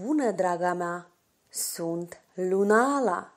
Bună, draga mea! Sunt Lunaala!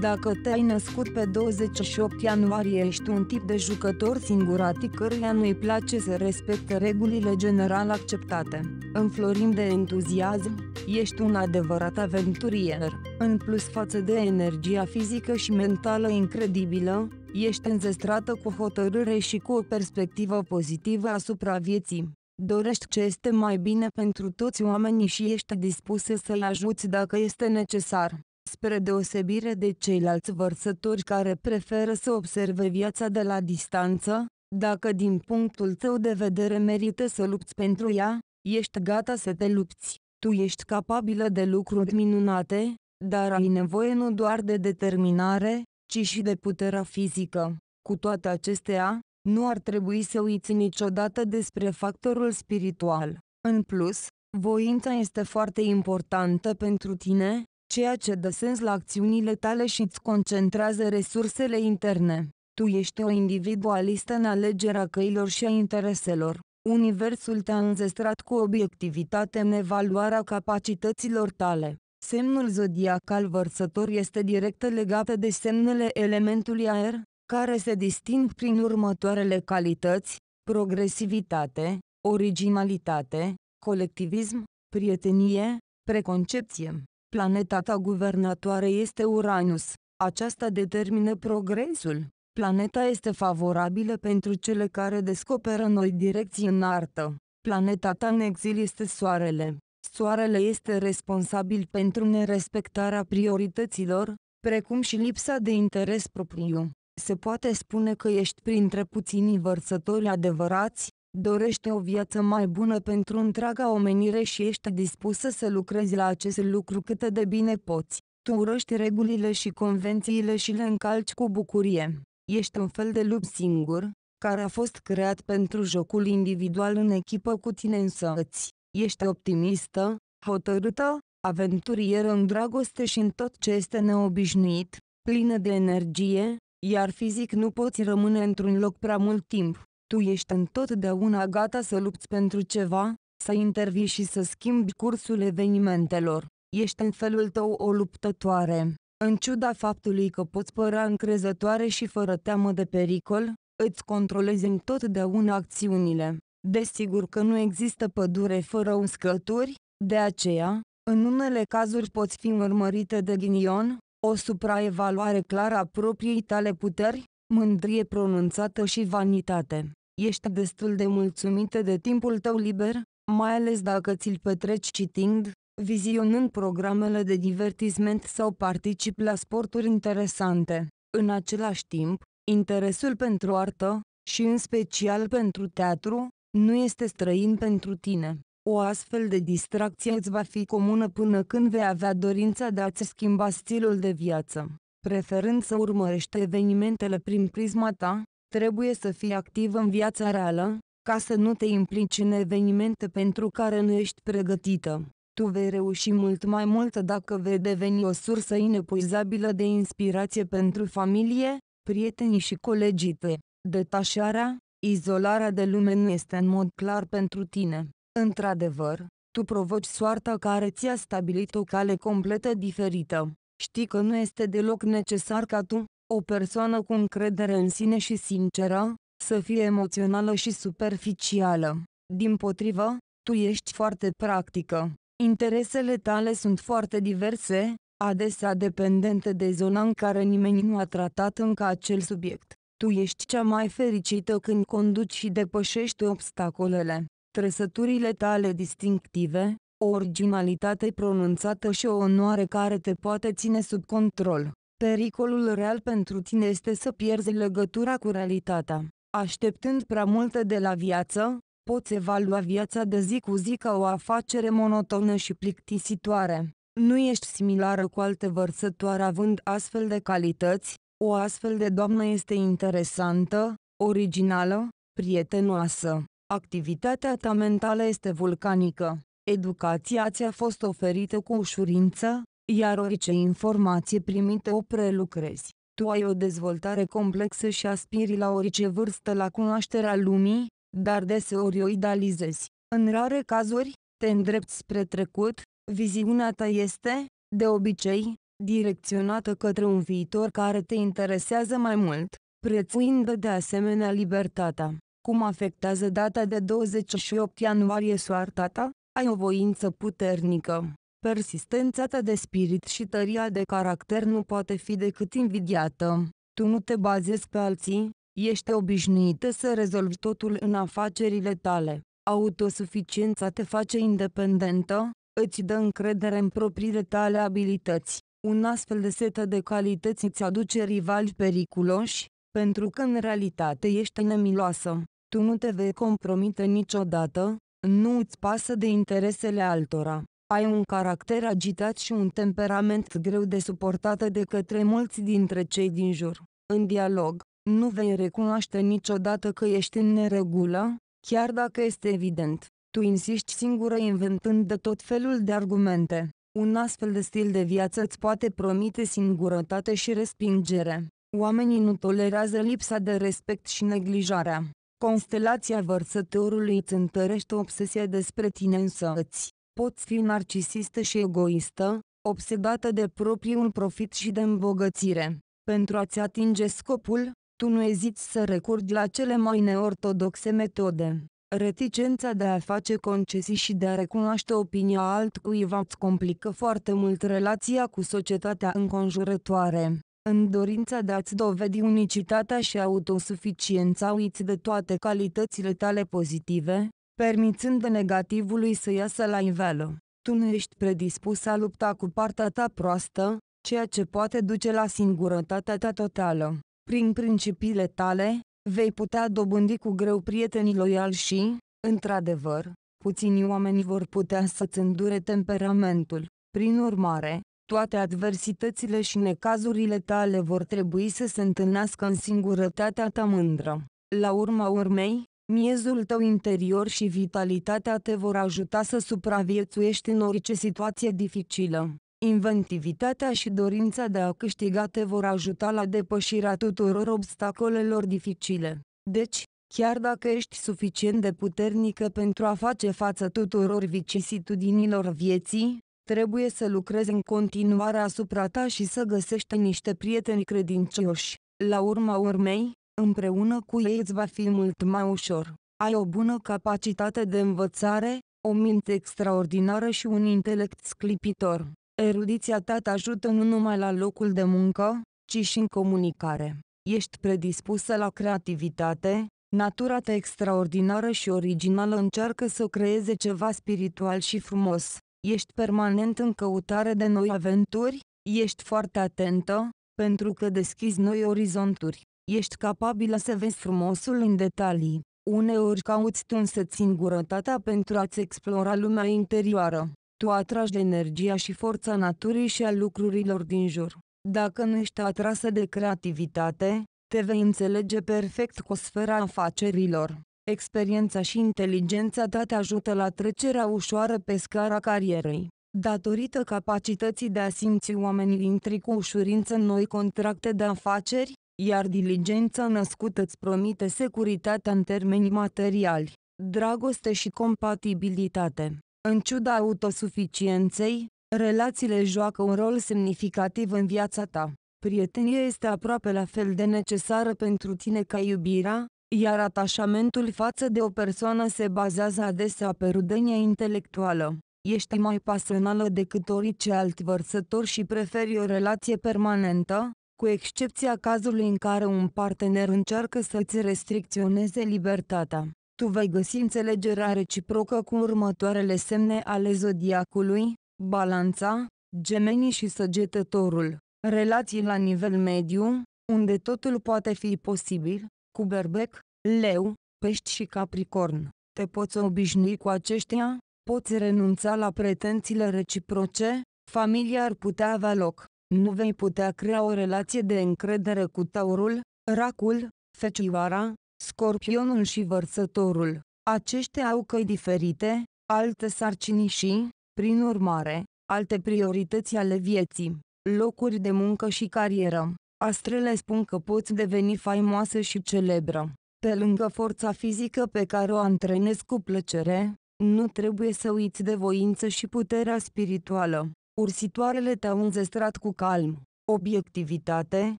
Dacă te-ai născut pe 28 ianuarie, ești un tip de jucător singuratic căruia nu-i place să respecte regulile general acceptate. Înflorim de entuziasm, ești un adevărat aventurier. În plus față de energia fizică și mentală incredibilă, ești înzestrată cu hotărâre și cu o perspectivă pozitivă asupra vieții. Dorești ce este mai bine pentru toți oamenii și ești dispusă să-i ajuți dacă este necesar. Spre deosebire de ceilalți vărsători care preferă să observe viața de la distanță, dacă din punctul tău de vedere merită să lupți pentru ea, ești gata să te lupți. Tu ești capabilă de lucruri minunate, dar ai nevoie nu doar de determinare, ci și de puterea fizică. Cu toate acestea, nu ar trebui să uiți niciodată despre factorul spiritual. În plus, voința este foarte importantă pentru tine, ceea ce dă sens la acțiunile tale și îți concentrează resursele interne. Tu ești o individualistă în alegerea căilor și a intereselor. Universul te-a înzestrat cu obiectivitate în evaluarea capacităților tale. Semnul zodiacal vărsător este direct legat de semnele elementului aer, care se disting prin următoarele calități: progresivitate, originalitate, colectivism, prietenie, preconcepție. Planeta ta guvernatoare este Uranus. Aceasta determină progresul. Planeta este favorabilă pentru cele care descoperă noi direcții în artă. Planeta ta în exil este Soarele. Soarele este responsabil pentru nerespectarea priorităților, precum și lipsa de interes propriu. Se poate spune că ești printre puținii vărsători adevărați, dorești o viață mai bună pentru întreaga omenire și ești dispusă să lucrezi la acest lucru cât de bine poți. Tu urăști regulile și convențiile și le încalci cu bucurie. Ești un fel de lup singur, care a fost creat pentru jocul individual în echipă cu tine însăți. Ești optimistă, hotărâtă, aventurieră în dragoste și în tot ce este neobișnuit, plină de energie, iar fizic nu poți rămâne într-un loc prea mult timp. Tu ești întotdeauna gata să lupți pentru ceva, să intervii și să schimbi cursul evenimentelor. Ești în felul tău o luptătoare. În ciuda faptului că poți părea încrezătoare și fără teamă de pericol, îți controlezi întotdeauna acțiunile. Desigur că nu există pădure fără uscături, de aceea, în unele cazuri poți fi urmărită de ghinion, o supraevaluare clară a propriei tale puteri, mândrie pronunțată și vanitate. Ești destul de mulțumită de timpul tău liber, mai ales dacă ți-l petreci citind, vizionând programele de divertisment sau participi la sporturi interesante. În același timp, interesul pentru artă, și în special pentru teatru, nu este străin pentru tine. O astfel de distracție îți va fi comună până când vei avea dorința de a-ți schimba stilul de viață. Preferând să urmărești evenimentele prin prisma ta, trebuie să fii activ în viața reală, ca să nu te implici în evenimente pentru care nu ești pregătită. Tu vei reuși mult mai mult dacă vei deveni o sursă inepuizabilă de inspirație pentru familie, prietenii și colegii tăi. Detașarea, izolarea de lume nu este în mod clar pentru tine. Într-adevăr, tu provoci soarta care ți-a stabilit o cale completă diferită. Știi că nu este deloc necesar ca tu, o persoană cu încredere în sine și sinceră, să fie emoțională și superficială. Dimpotrivă, tu ești foarte practică. Interesele tale sunt foarte diverse, adesea dependente de zona în care nimeni nu a tratat încă acel subiect. Tu ești cea mai fericită când conduci și depășești obstacolele. Trăsăturile tale distinctive, o originalitate pronunțată și o onoare care te poate ține sub control. Pericolul real pentru tine este să pierzi legătura cu realitatea. Așteptând prea multe de la viață, poți evalua viața de zi cu zi ca o afacere monotonă și plictisitoare. Nu ești similară cu alte vărsătoare având astfel de calități, o astfel de doamnă este interesantă, originală, prietenoasă. Activitatea ta mentală este vulcanică. Educația ți-a fost oferită cu ușurință, iar orice informație primită o prelucrezi. Tu ai o dezvoltare complexă și aspiri la orice vârstă la cunoașterea lumii, dar deseori o idealizezi. În rare cazuri, te îndrepți spre trecut, viziunea ta este, de obicei, direcționată către un viitor care te interesează mai mult, prețuind de asemenea libertatea. Cum afectează data de 28 ianuarie soarta ta? Ai o voință puternică. Persistența ta de spirit și tăria de caracter nu poate fi decât invidiată. Tu nu te bazezi pe alții, ești obișnuită să rezolvi totul în afacerile tale. Autosuficiența te face independentă, îți dă încredere în propriile tale abilități. Un astfel de set de calități îți aduce rivali periculoși, pentru că în realitate ești nemiloasă. Tu nu te vei compromite niciodată, nu îți pasă de interesele altora. Ai un caracter agitat și un temperament greu de suportat de către mulți dintre cei din jur. În dialog, nu vei recunoaște niciodată că ești în neregulă, chiar dacă este evident. Tu insiști singură inventând de tot felul de argumente. Un astfel de stil de viață îți poate promite singurătate și respingere. Oamenii nu tolerează lipsa de respect și neglijarea. Constelația vărsătorului îți întărește obsesia despre tine însăți. Poți fi narcisistă și egoistă, obsedată de propriul profit și de îmbogățire. Pentru a-ți atinge scopul, tu nu eziți să recurgi la cele mai neortodoxe metode. Reticența de a face concesii și de a recunoaște opinia altcuiva îți complică foarte mult relația cu societatea înconjurătoare. În dorința de a-ți dovedi unicitatea și autosuficiența uiți de toate calitățile tale pozitive, permițând negativului să iasă la iveală. Tu nu ești predispus să lupta cu partea ta proastă, ceea ce poate duce la singurătatea ta totală. Prin principiile tale, vei putea dobândi cu greu prietenii loiali și, într-adevăr, puțini oameni vor putea să-ți îndure temperamentul. Prin urmare, toate adversitățile și necazurile tale vor trebui să se întâlnească în singurătatea ta mândră. La urma urmei, miezul tău interior și vitalitatea te vor ajuta să supraviețuiești în orice situație dificilă. Inventivitatea și dorința de a câștiga te vor ajuta la depășirea tuturor obstacolelor dificile. Deci, chiar dacă ești suficient de puternică pentru a face față tuturor vicisitudinilor vieții, trebuie să lucrezi în continuare asupra ta și să găsești niște prieteni credincioși. La urma urmei, împreună cu ei îți va fi mult mai ușor. Ai o bună capacitate de învățare, o minte extraordinară și un intelect sclipitor. Erudiția ta te ajută nu numai la locul de muncă, ci și în comunicare. Ești predispusă la creativitate, natura ta extraordinară și originală încearcă să creeze ceva spiritual și frumos. Ești permanent în căutare de noi aventuri, ești foarte atentă, pentru că deschizi noi orizonturi. Ești capabilă să vezi frumosul în detalii. Uneori cauți tu însăți singurătatea pentru a-ți explora lumea interioară. Tu atragi energia și forța naturii și a lucrurilor din jur. Dacă nu ești atrasă de creativitate, te vei înțelege perfect cu sfera afacerilor. Experiența și inteligența ta te ajută la trecerea ușoară pe scara carierei. Datorită capacității de a simți oamenii intri cu ușurință în noi contracte de afaceri, iar diligența născută îți promite securitatea în termeni materiali, dragoste și compatibilitate. În ciuda autosuficienței, relațiile joacă un rol semnificativ în viața ta. Prietenia este aproape la fel de necesară pentru tine ca iubirea, iar atașamentul față de o persoană se bazează adesea pe rudenia intelectuală. Ești mai pasională decât orice alt vărsător și preferi o relație permanentă, cu excepția cazului în care un partener încearcă să-ți restricționeze libertatea. Tu vei găsi înțelegerea reciprocă cu următoarele semne ale zodiacului: Balanța, Gemenii și Săgetătorul. Relații la nivel mediu, unde totul poate fi posibil, cu Berbec, Leu, Pești și Capricorn. Te poți obișnui cu aceștia, poți renunța la pretențiile reciproce, familia ar putea avea loc. Nu vei putea crea o relație de încredere cu Taurul, Racul, Fecioara, Scorpionul și Vărsătorul. Aceștia au căi diferite, alte sarcini și, prin urmare, alte priorități ale vieții, locuri de muncă și carieră. Astrele spun că poți deveni faimoasă și celebră. Pe lângă forța fizică pe care o antrenezi cu plăcere, Nu trebuie să uiți de voință și puterea spirituală. Ursitoarele te-au înzestrat cu calm, obiectivitate,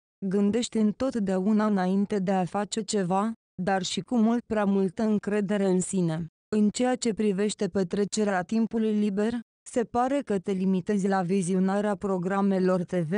gândești întotdeauna înainte de a face ceva, dar și cu mult prea multă încredere în sine. În ceea ce privește petrecerea timpului liber, se pare că te limitezi la vizionarea programelor TV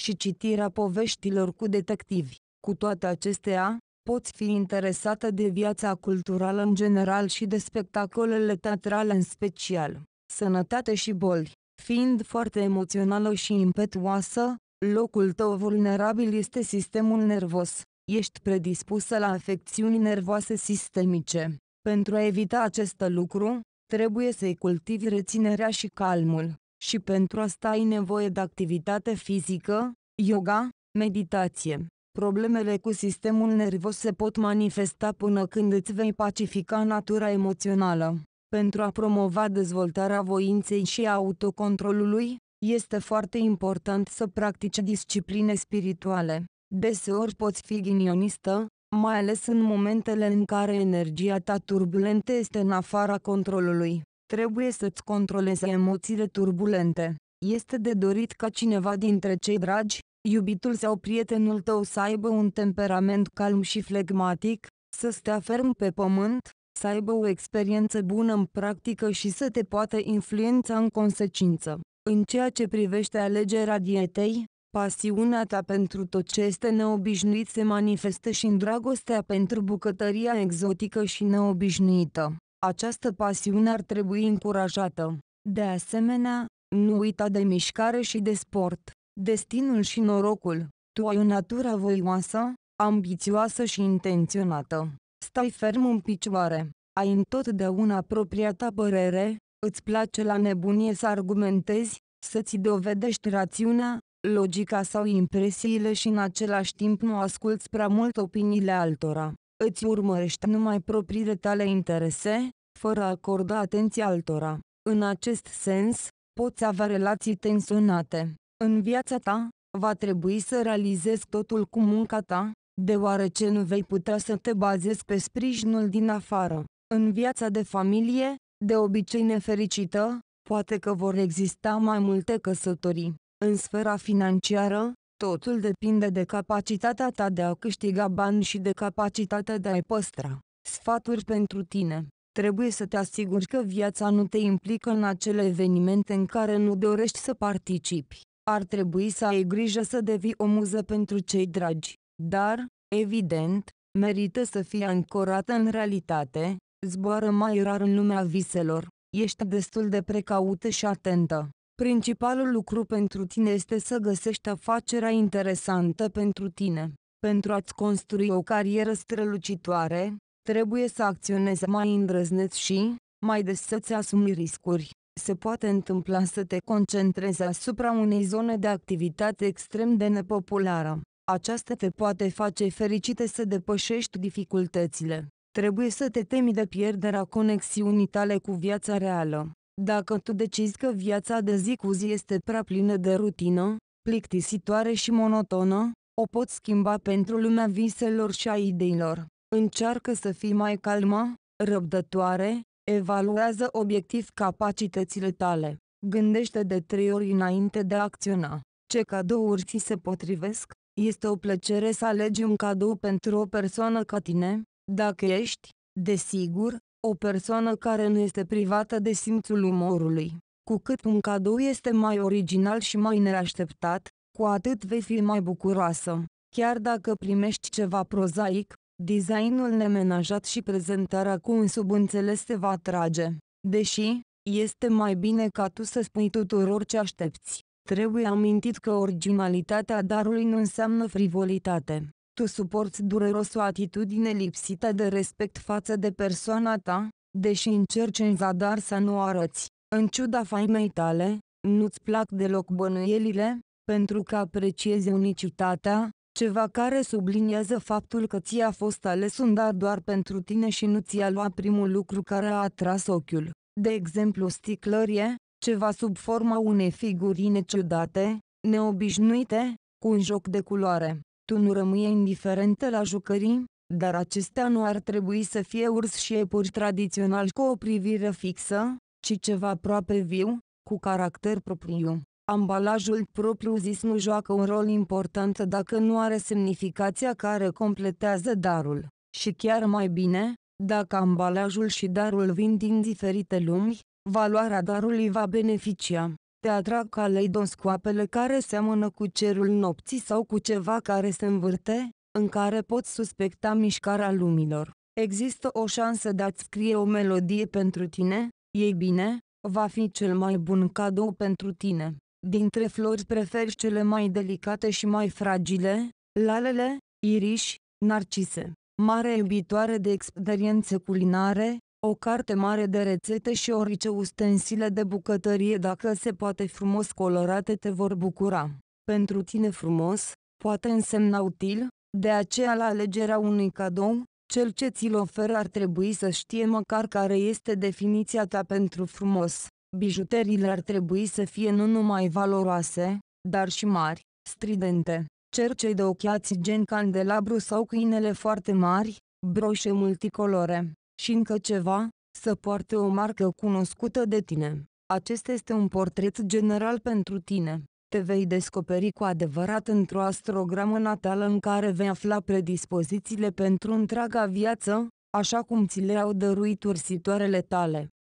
și citirea poveștilor cu detectivi. Cu toate acestea, poți fi interesată de viața culturală în general și de spectacolele teatrale în special. Sănătate și boli. Fiind foarte emoțională și impetuoasă, locul tău vulnerabil este sistemul nervos. Ești predispusă la afecțiuni nervoase sistemice. Pentru a evita acest lucru, trebuie să-i cultivi reținerea și calmul. Și pentru asta ai nevoie de activitate fizică, yoga, meditație. Problemele cu sistemul nervos se pot manifesta până când îți vei pacifica natura emoțională. Pentru a promova dezvoltarea voinței și autocontrolului, este foarte important să practici discipline spirituale. Deseori poți fi ghinionistă, mai ales în momentele în care energia ta turbulentă este în afara controlului. Trebuie să-ți controlezi emoțiile turbulente. Este de dorit ca cineva dintre cei dragi, iubitul sau prietenul tău să aibă un temperament calm și flegmatic, să stea ferm pe pământ, să aibă o experiență bună în practică și să te poată influența în consecință. În ceea ce privește alegerea dietei, pasiunea ta pentru tot ce este neobișnuit se manifestă și în dragostea pentru bucătăria exotică și neobișnuită. Această pasiune ar trebui încurajată. De asemenea, nu uita de mișcare și de sport. Destinul și norocul. Tu ai o natură voioasă, ambițioasă și intenționată. Stai ferm în picioare. Ai întotdeauna propria ta părere, îți place la nebunie să argumentezi, să-ți dovedești rațiunea, logica sau impresiile și în același timp nu asculți prea mult opiniile altora. Îți urmărești numai propriile tale interese, fără a acorda atenție altora. În acest sens, poți avea relații tensionate. În viața ta, va trebui să realizezi totul cu munca ta, deoarece nu vei putea să te bazezi pe sprijinul din afară. În viața de familie, de obicei nefericită, poate că vor exista mai multe căsătorii. În sfera financiară, totul depinde de capacitatea ta de a câștiga bani și de capacitatea de a-i păstra. Sfaturi pentru tine. Trebuie să te asiguri că viața nu te implică în acele evenimente în care nu dorești să participi. Ar trebui să ai grijă să devii o muză pentru cei dragi, dar, evident, merită să fii ancorată în realitate, zboară mai rar în lumea viselor, ești destul de precaută și atentă. Principalul lucru pentru tine este să găsești afacerea interesantă pentru tine. Pentru a-ți construi o carieră strălucitoare, trebuie să acționezi mai îndrăzneț și, mai des să-ți asumi riscuri. Se poate întâmpla să te concentrezi asupra unei zone de activitate extrem de nepopulară. Aceasta te poate face fericită să depășești dificultățile. Trebuie să te temi de pierderea conexiunii tale cu viața reală. Dacă tu decizi că viața de zi cu zi este prea plină de rutină, plictisitoare și monotonă, o poți schimba pentru lumea viselor și a ideilor. Încearcă să fii mai calmă, răbdătoare, evaluează obiectiv capacitățile tale. Gândește de 3 ori înainte de a acționa. Ce cadouri ți se potrivesc? Este o plăcere să alegi un cadou pentru o persoană ca tine, dacă ești, desigur, o persoană care nu este privată de simțul umorului. Cu cât un cadou este mai original și mai neașteptat, cu atât vei fi mai bucuroasă. Chiar dacă primești ceva prozaic, designul nemenajat și prezentarea cu un subînțeles te va atrage. Deși, este mai bine ca tu să spui tuturor ce aștepți. Trebuie amintit că originalitatea darului nu înseamnă frivolitate. Tu suporți dureros o atitudine lipsită de respect față de persoana ta, deși încerci în zadar să nu o arăți. În ciuda faimei tale, nu-ți plac deloc bănuielile, pentru că apreciezi unicitatea, ceva care subliniază faptul că ți-a fost ales un dar doar pentru tine și nu ți-a luat primul lucru care a atras ochiul. De exemplu o sticlărie, ceva sub forma unei figurine ciudate, neobișnuite, cu un joc de culoare. Tu nu rămâi indiferentă la jucării, dar acestea nu ar trebui să fie urs și iepuri tradițional cu o privire fixă, ci ceva aproape viu, cu caracter propriu. Ambalajul propriu-zis nu joacă un rol important dacă nu are semnificația care completează darul. Și chiar mai bine, dacă ambalajul și darul vin din diferite lumi, valoarea darului va beneficia. Te atrag caleidoscoapele care seamănă cu cerul nopții sau cu ceva care se învârte, în care poți suspecta mișcarea lumilor. Există o șansă de a-ți scrie o melodie pentru tine, ei bine, va fi cel mai bun cadou pentru tine. Dintre flori preferi cele mai delicate și mai fragile, lalele, iriși, narcise. Mare iubitoare de experiențe culinare, o carte mare de rețete și orice ustensile de bucătărie dacă se poate frumos colorate te vor bucura. Pentru tine frumos, poate însemna util, de aceea la alegerea unui cadou, cel ce ți-l oferă ar trebui să știe măcar care este definiția ta pentru frumos. Bijuteriile ar trebui să fie nu numai valoroase, dar și mari, stridente. Cercei de ochiați gen candelabru sau câinele foarte mari, broșe multicolore. Și încă ceva, să poarte o marcă cunoscută de tine. Acesta este un portret general pentru tine. Te vei descoperi cu adevărat într-o astrogramă natală în care vei afla predispozițiile pentru întreaga viață, așa cum ți le-au dăruit ursitoarele tale.